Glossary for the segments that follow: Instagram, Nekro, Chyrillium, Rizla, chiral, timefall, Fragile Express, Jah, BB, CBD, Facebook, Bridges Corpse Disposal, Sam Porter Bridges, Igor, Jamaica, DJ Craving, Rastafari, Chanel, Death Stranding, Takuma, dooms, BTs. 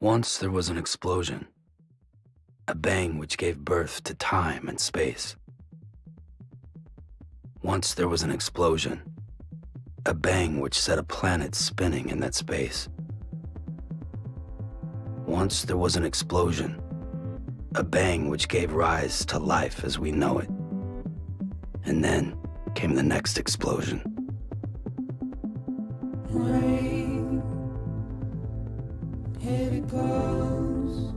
Once there was an explosion, a bang which gave birth to time and space. Once there was an explosion, a bang which set a planet spinning in that space. Once there was an explosion, a bang which gave rise to life as we know it. And then came the next explosion. Rain, heavy clouds,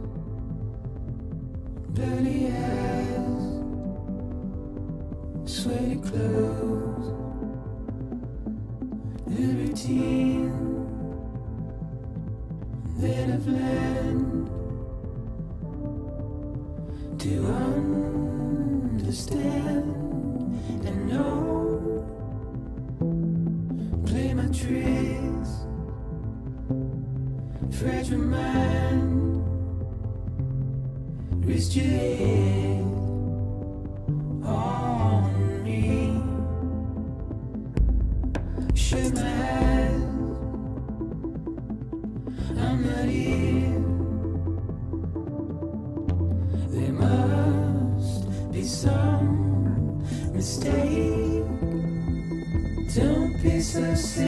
dirty eyes, sweaty clothes, everything that I've learned to understand and know, play my tricks, fragile mind, risk your head on me, shut my eyes, I'm not here, there must be some mistake, don't be so serious,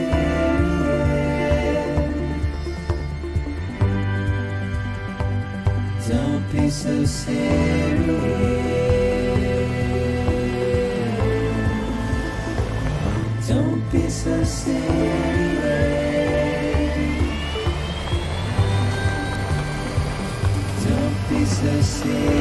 don't be so serious, don't be so serious. So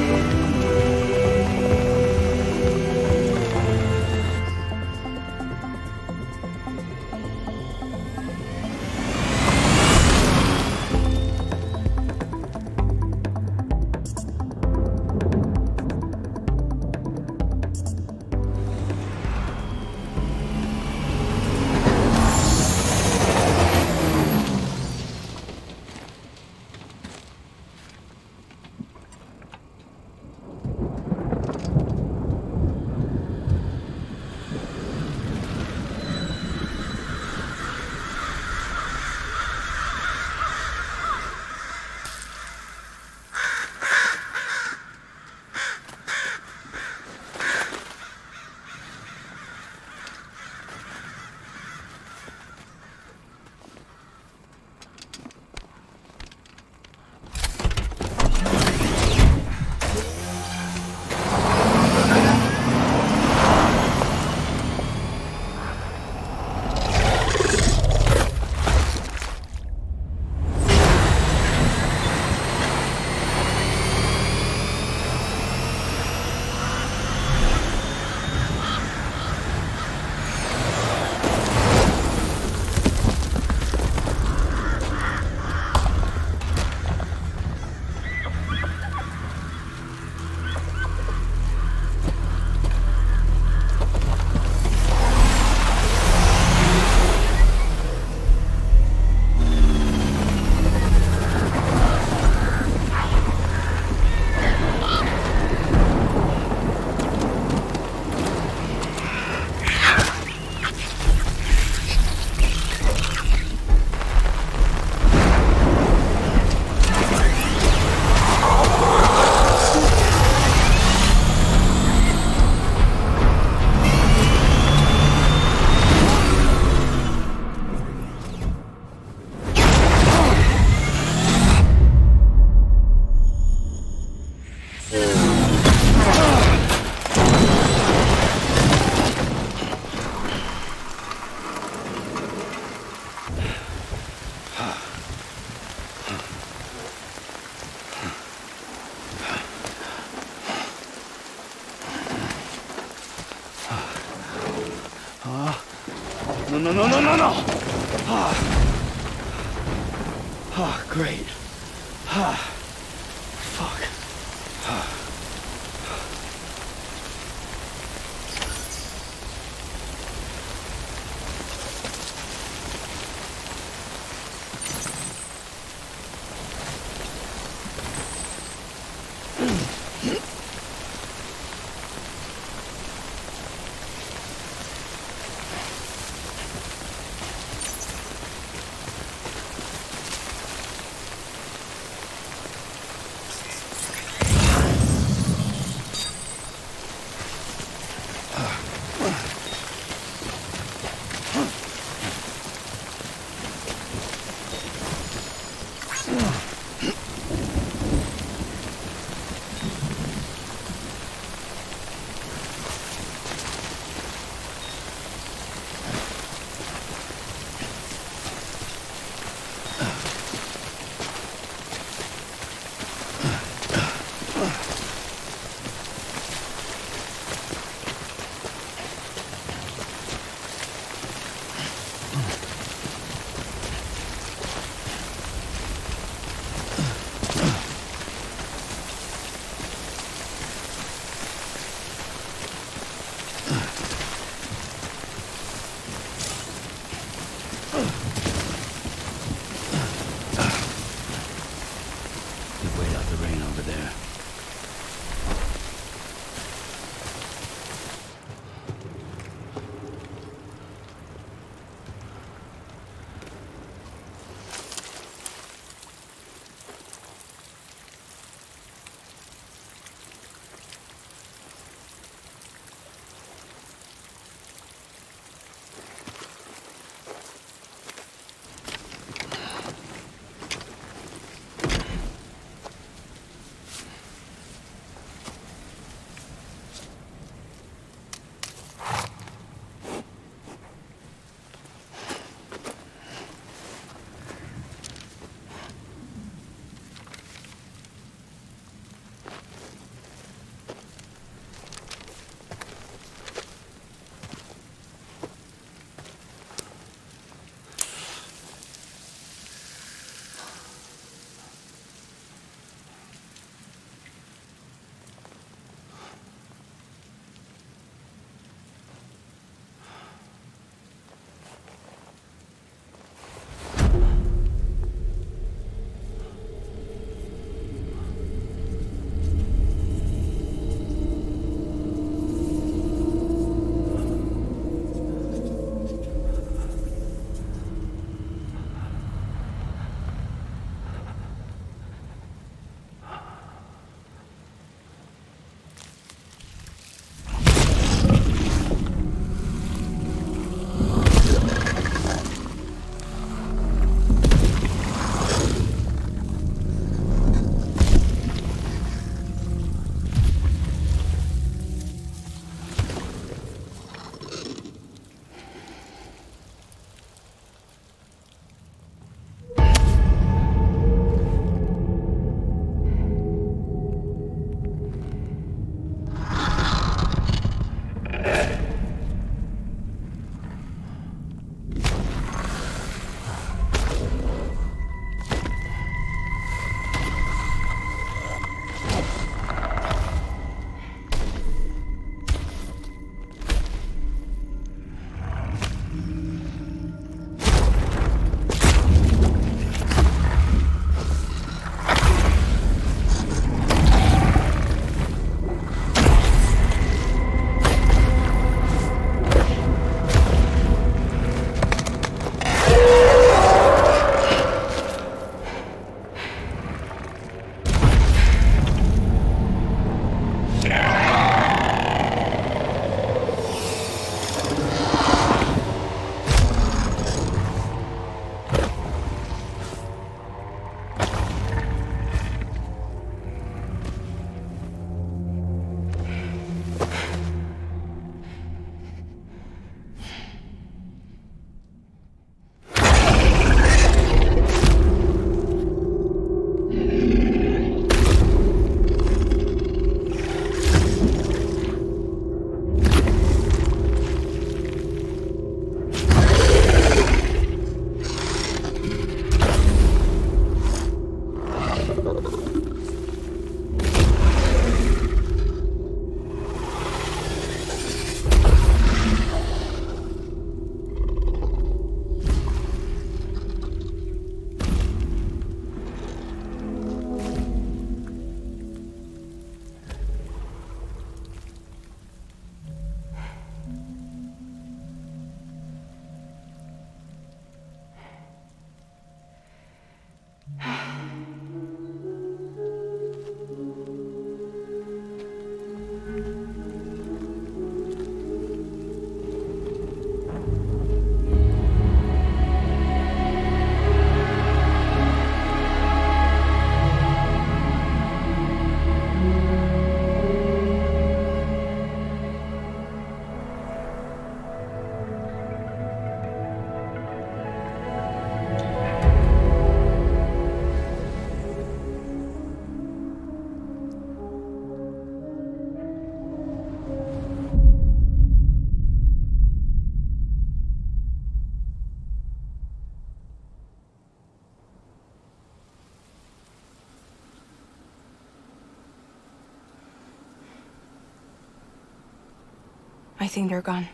I think they're gone.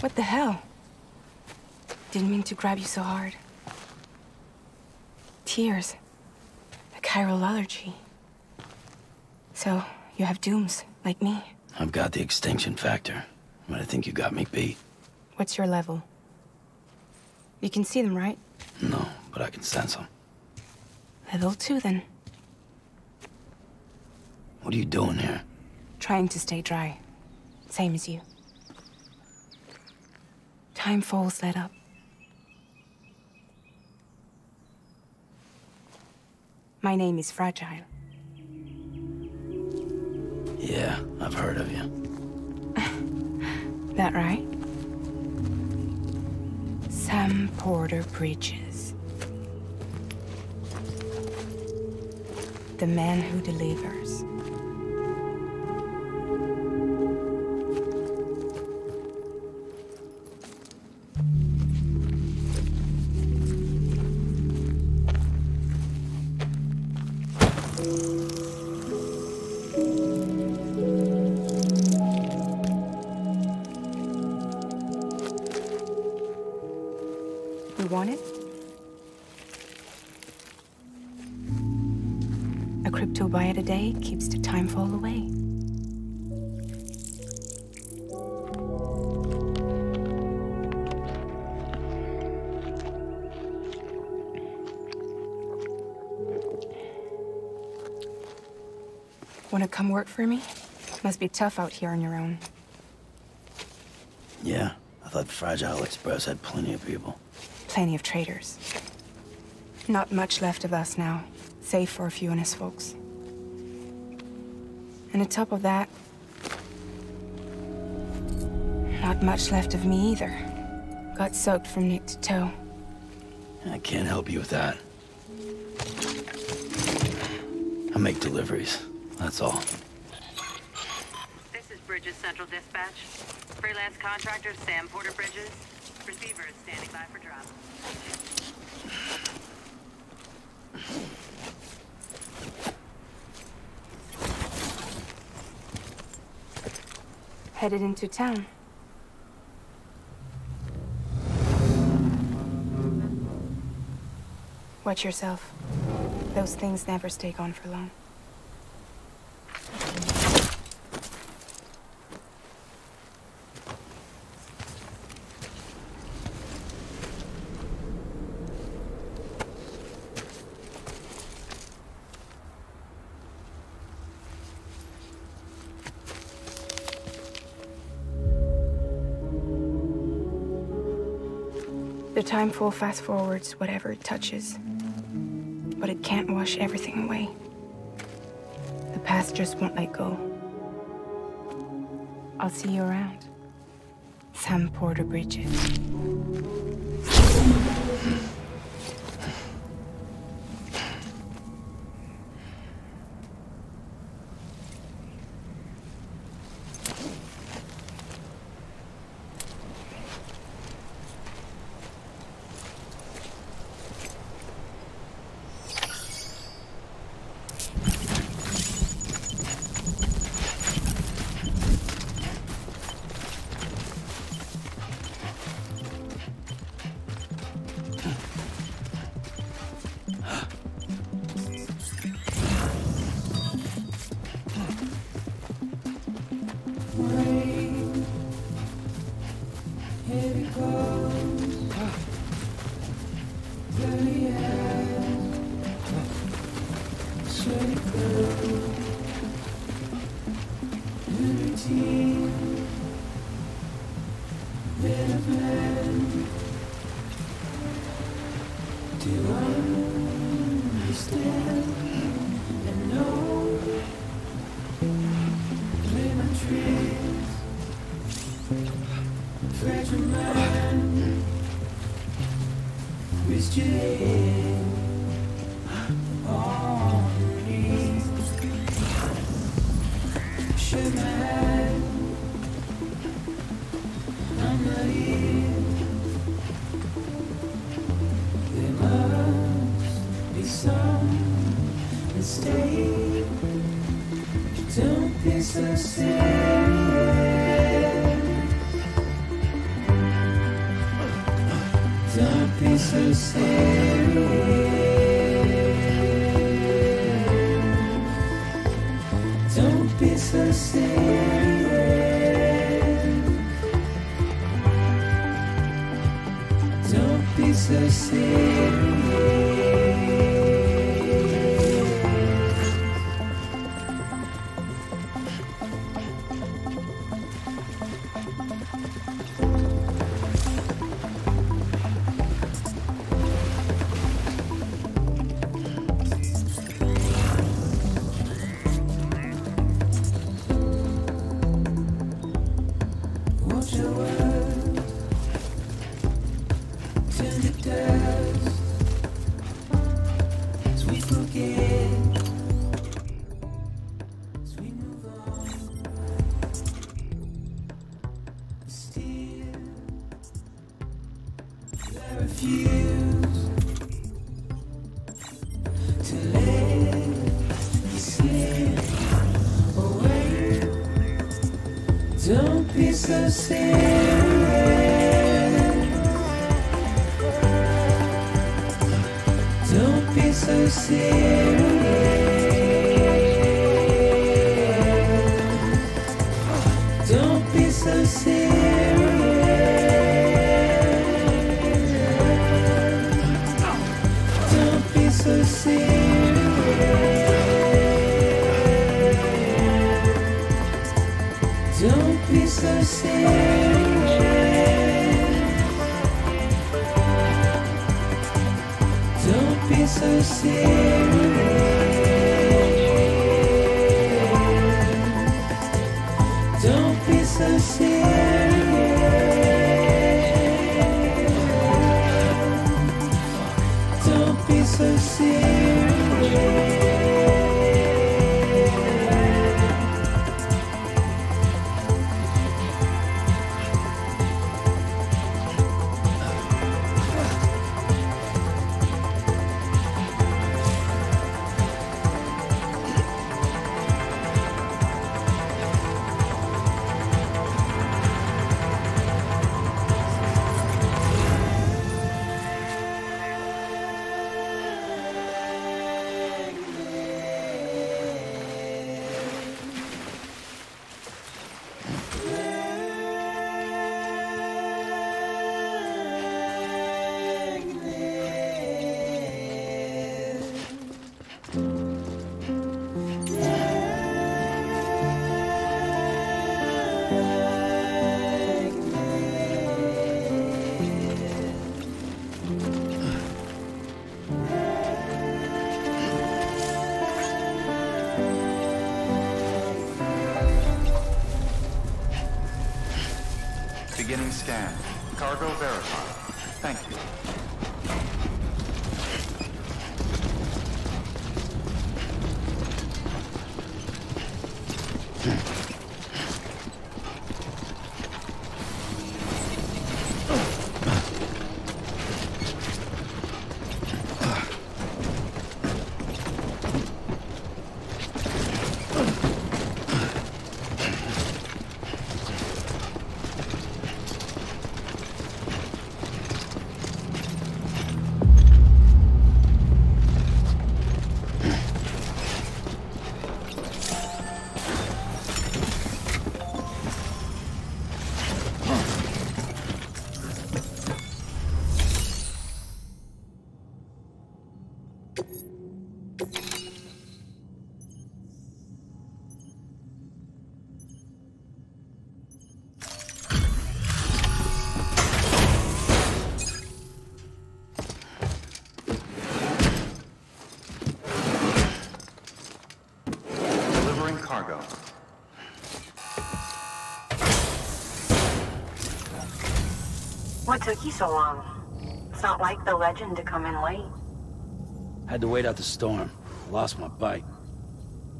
What the hell? Didn't mean to grab you so hard. Tears. The chiral allergy. So, you have dooms, like me. I've got the extinction factor, but I think you got me beat. What's your level? You can see them, right? No, but I can sense them. Level 2, then. What are you doing here? Trying to stay dry. Same as you. Timefall's let up. My name is Fragile. Yeah, I've heard of you. That right? Sam Porter Bridges. The man who delivers. Day keeps the timefall away. Wanna come work for me? Must be tough out here on your own. Yeah, I thought Fragile Express had plenty of people. Plenty of traders. Not much left of us now, save for a few honest folks. And on top of that, not much left of me either. Got soaked from neck to toe. I can't help you with that. I make deliveries, that's all. This is Bridges Central Dispatch. Freelance contractor Sam Porter Bridges. Receiver is standing by for drop. Headed into town. Watch yourself. Those things never stay gone for long. The timefall fast forwards whatever it touches, but it can't wash everything away. The past just won't let go. I'll see you around. Sam Porter Bridges. scanned. Cargo verified. Thank you. What took you so long? It's not like the legend to come in late. Had to wait out the storm. Lost my bike.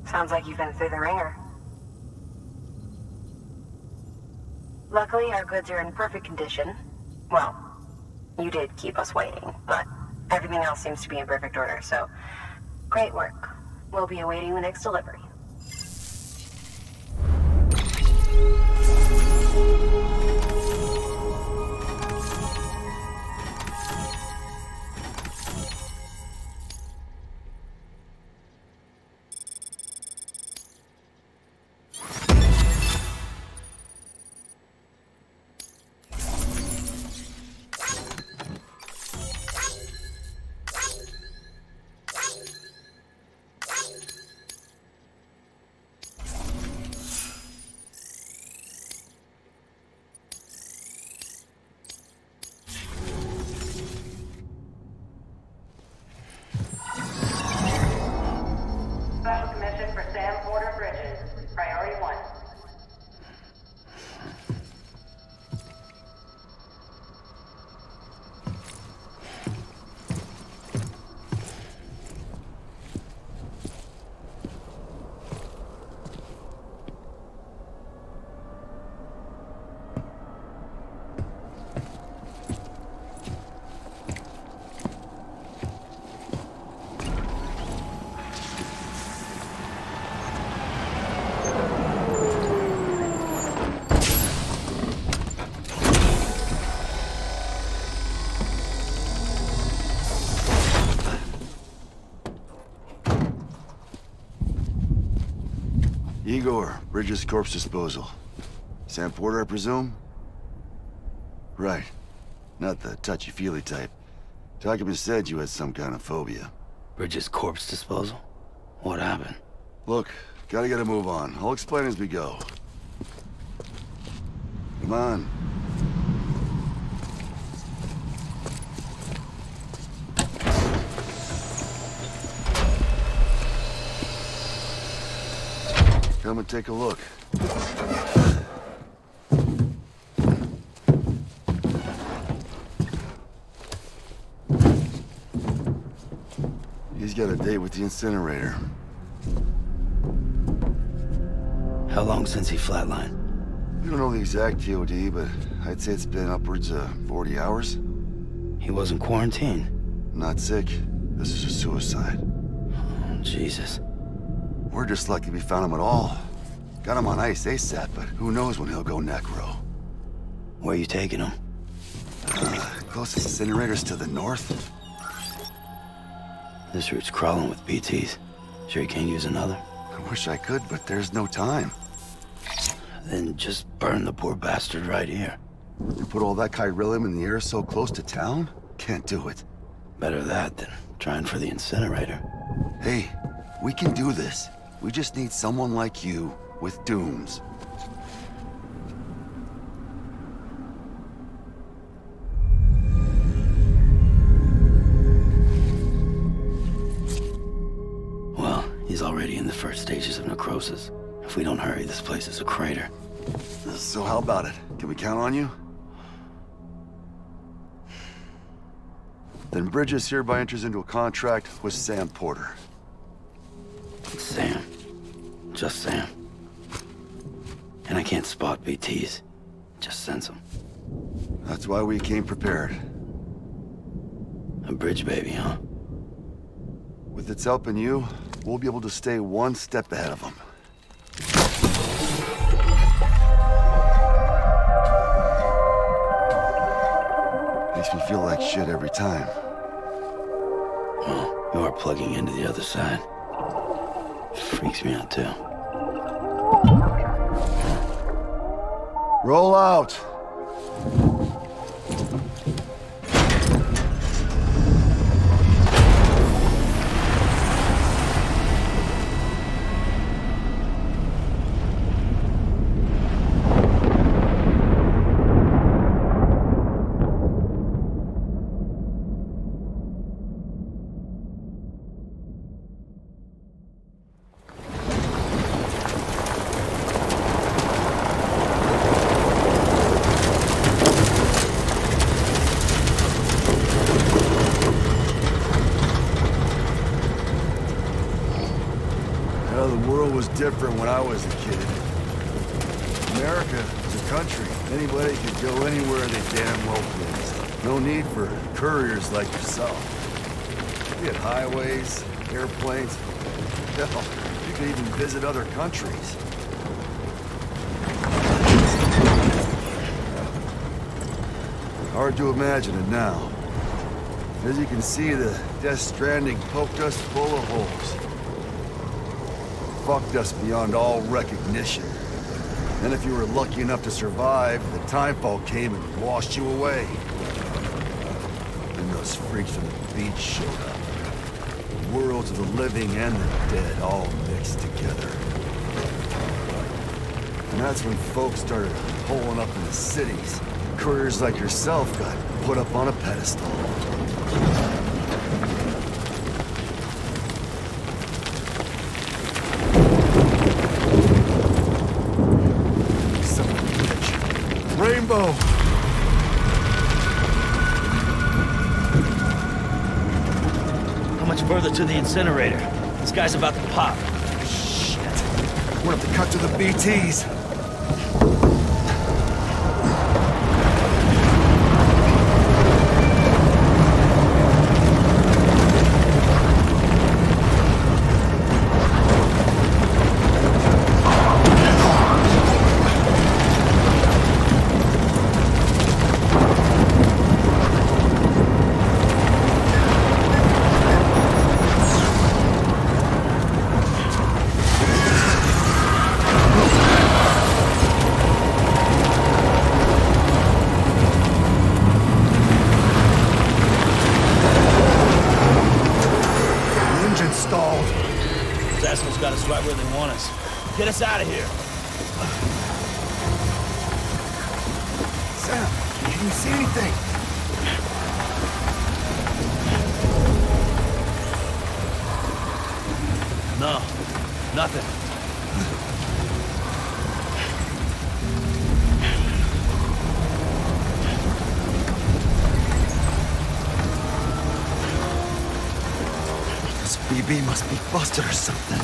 Sounds like you've been through the ringer. Luckily, our goods are in perfect condition. Well, you did keep us waiting, but everything else seems to be in perfect order, so great work. We'll be awaiting the next delivery. Igor, Bridges Corpse Disposal. Sam Porter, I presume? Right. Not the touchy-feely type. Takuma said you had some kind of phobia. Bridges Corpse Disposal? What happened? Look, gotta get a move on. I'll explain as we go. Come on. Come and take a look. He's got a date with the incinerator. How long since he flatlined? We don't know the exact TOD, but I'd say it's been upwards of 40 hours. He wasn't quarantined? Not sick. This is a suicide. Oh, Jesus. We're just lucky we found him at all. Got him on ice ASAP, but who knows when he'll go Nekro. Where are you taking him? Closest incinerator's to the north. This route's crawling with BTs. Sure you can't use another? I wish I could, but there's no time. Then just burn the poor bastard right here. You put all that Chyrillium in the air so close to town? Can't do it. Better that than trying for the incinerator. Hey, we can do this. We just need someone like you, with dooms. Well, he's already in the first stages of necrosis. If we don't hurry, this place is a crater. So how about it? Can we count on you? Then Bridges hereby enters into a contract with Sam Porter. Sam. Just Sam. And I can't spot BTs. Just sends them. That's why we came prepared. A bridge baby, huh? With its help and you, we'll be able to stay one step ahead of them. Makes me feel like shit every time. Well, you are plugging into the other side. Freaks me out, too. Roll out! Different when I was a kid. America was a country. Anybody could go anywhere they damn well pleased. No need for couriers like yourself. You had highways, airplanes. Hell, you could even visit other countries. Hard to imagine it now. As you can see, the Death Stranding poked us full of holes. Fucked us beyond all recognition. And if you were lucky enough to survive, the timefall came and washed you away. And those freaks from the beach showed up. The worlds of the living and the dead all mixed together. And that's when folks started pulling up in the cities. Couriers like yourself got put up on a pedestal. How much further to the incinerator? This guy's about to pop. Shit. We'll have to cut to the BTs. Get us out of here. Sam, can you see anything? No, nothing. This BB must be busted or something.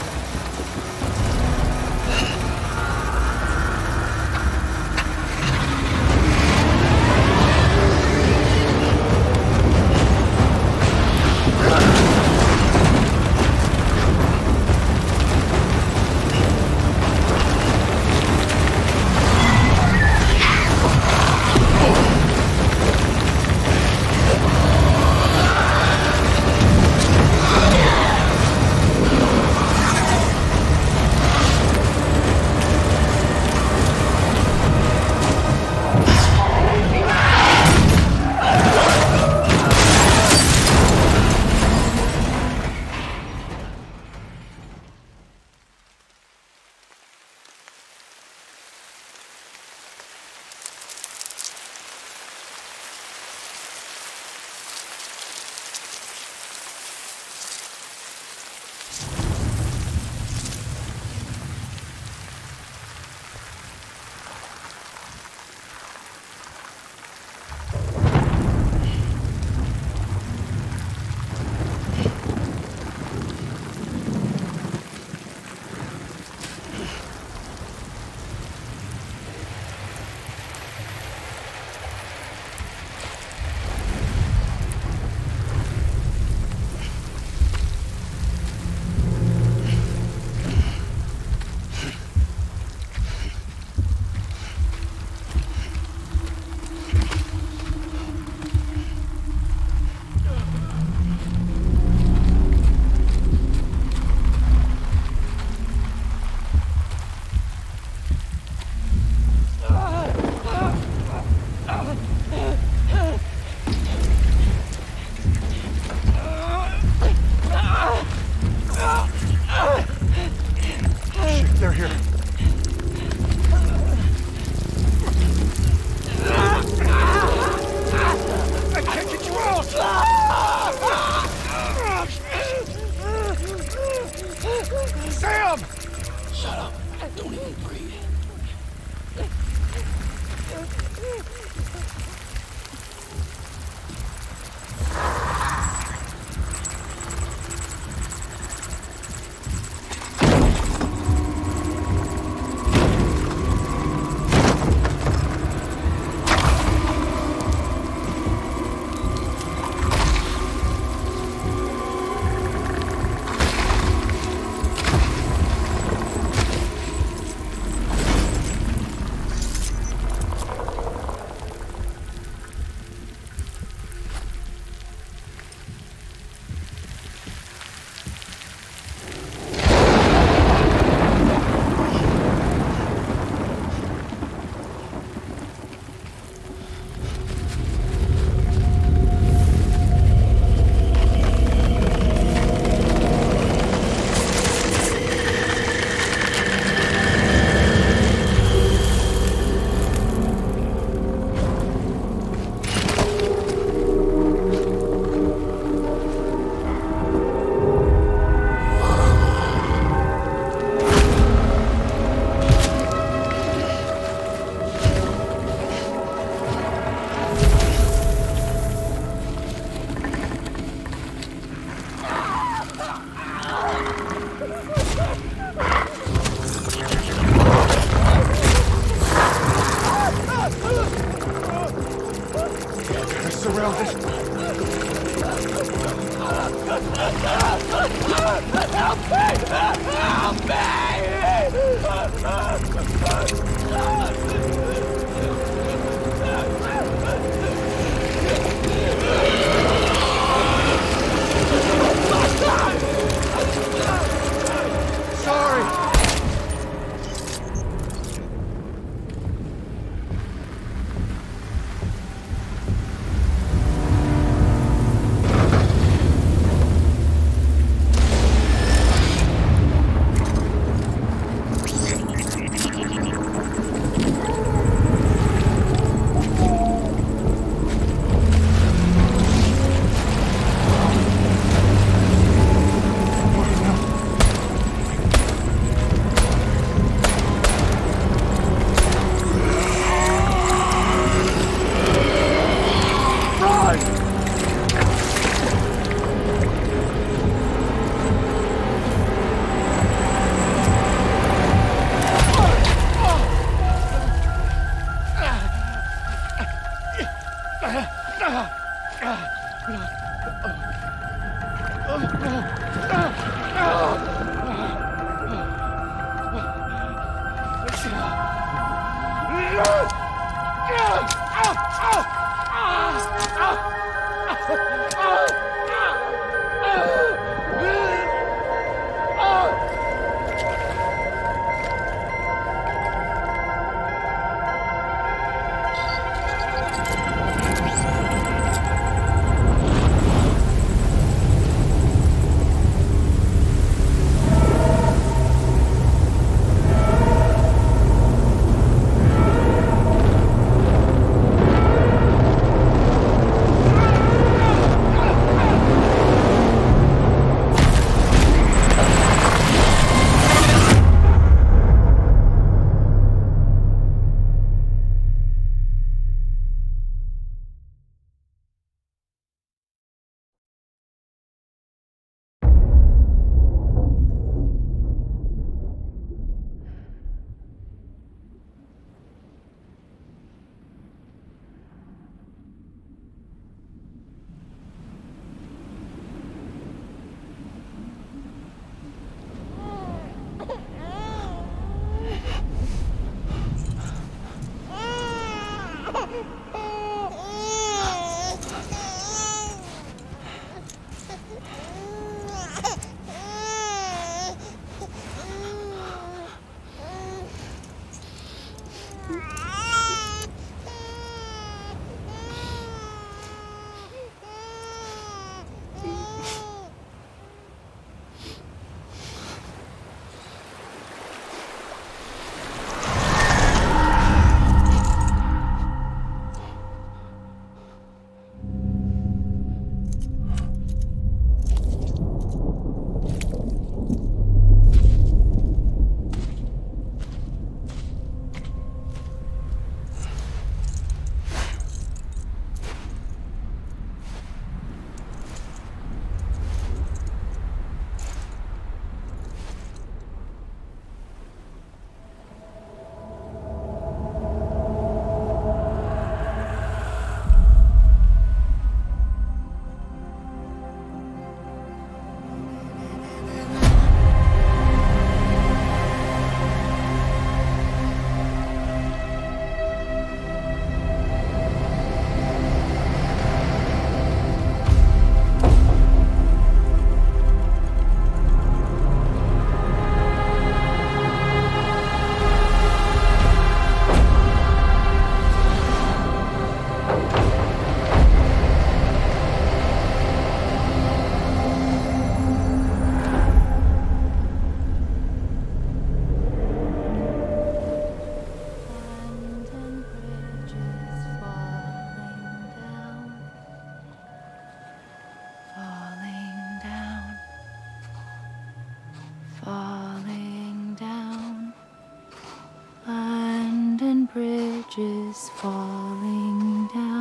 Falling down.